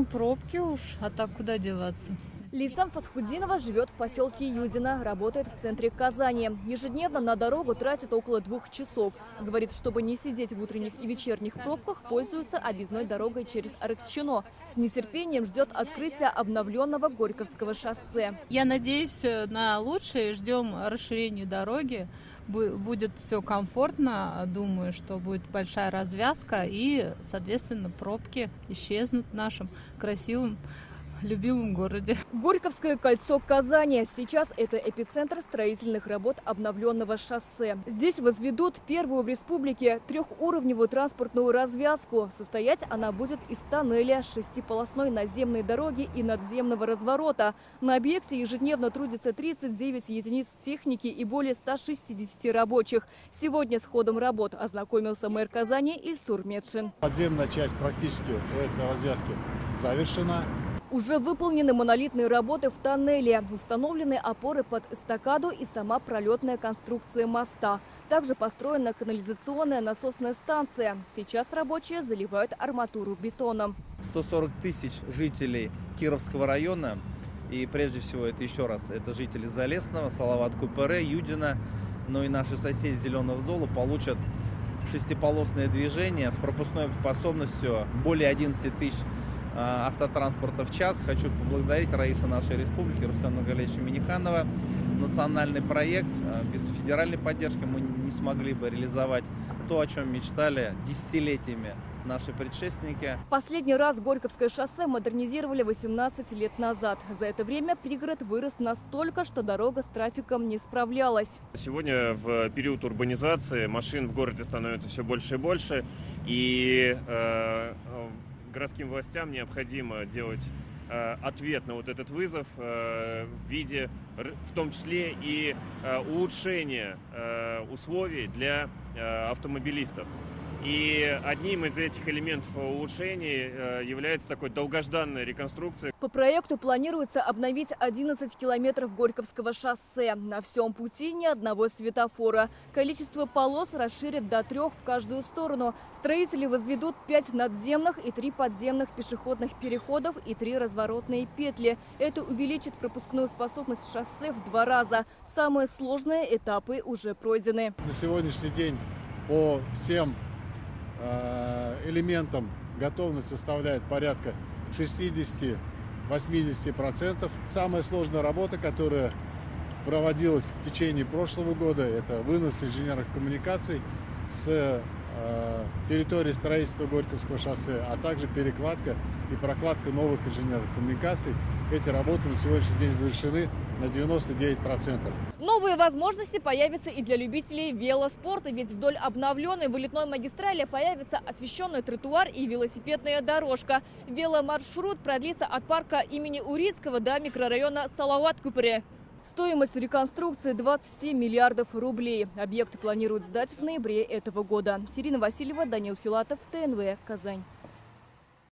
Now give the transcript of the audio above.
Ну, пробки уж, а так куда деваться? Лиза Фасхудинова живет в поселке Юдино, работает в центре Казани. Ежедневно на дорогу тратит около 2 часов. Говорит, чтобы не сидеть в утренних и вечерних пробках, пользуется объездной дорогой через Аракчино. С нетерпением ждет открытия обновленного Горьковского шоссе. Я надеюсь на лучшее, ждем расширения дороги. Будет все комфортно, думаю, что будет большая развязка и, соответственно, пробки исчезнут в нашем красивом любимом городе. Горьковское кольцо Казани. Сейчас это эпицентр строительных работ обновленного шоссе. Здесь возведут первую в республике трехуровневую транспортную развязку. Состоять она будет из тоннеля, шестиполосной наземной дороги и надземного разворота. На объекте ежедневно трудится 39 единиц техники и более 160 рабочих. Сегодня с ходом работ ознакомился мэр Казани Ильсур Метшин. Подземная часть практически этой развязки завершена. Уже выполнены монолитные работы в тоннеле, установлены опоры под эстакаду и сама пролетная конструкция моста. Также построена канализационная насосная станция. Сейчас рабочие заливают арматуру бетоном. 140 тысяч жителей Кировского района, и прежде всего это еще раз, это жители Залесного, Салават-Купере, Юдина, но и наши соседи Зеленого Дола получат шестиполосное движение с пропускной способностью более 11 тысяч автотранспорта в час. Хочу поблагодарить Раиса нашей республики Рустама Нургалиевича Минниханова. Национальный проект. Без федеральной поддержки мы не смогли бы реализовать то, о чем мечтали десятилетиями наши предшественники. Последний раз Горьковское шоссе модернизировали 18 лет назад. За это время пригород вырос настолько, что дорога с трафиком не справлялась. Сегодня в период урбанизации машин в городе становится все больше и больше. И городским властям необходимо делать ответ на вот этот вызов в виде, в том числе и улучшения условий для автомобилистов. И одним из этих элементов улучшений является такой долгожданная реконструкция. По проекту планируется обновить 11 километров Горьковского шоссе. На всем пути ни одного светофора. Количество полос расширят до 3 в каждую сторону. Строители возведут 5 надземных и 3 подземных пешеходных переходов и 3 разворотные петли. Это увеличит пропускную способность шоссе в 2 раза. Самые сложные этапы уже пройдены. На сегодняшний день по всем элементам готовность составляет порядка 60–80%. Самая сложная работа, которая проводилась в течение прошлого года, это вынос инженерных коммуникаций с территории строительства Горьковского шоссе, а также перекладка и прокладка новых инженерных коммуникаций. Эти работы на сегодняшний день завершены на 99%. Новые возможности появятся и для любителей велоспорта, ведь вдоль обновленной вылетной магистрали появится освещенный тротуар и велосипедная дорожка. Веломаршрут продлится от парка имени Урицкого до микрорайона Салават-Купере. Стоимость реконструкции 27 миллиардов рублей. Объект планируют сдать в ноябре этого года. Сирина Васильева, Даниил Филатов, ТНВ, Казань.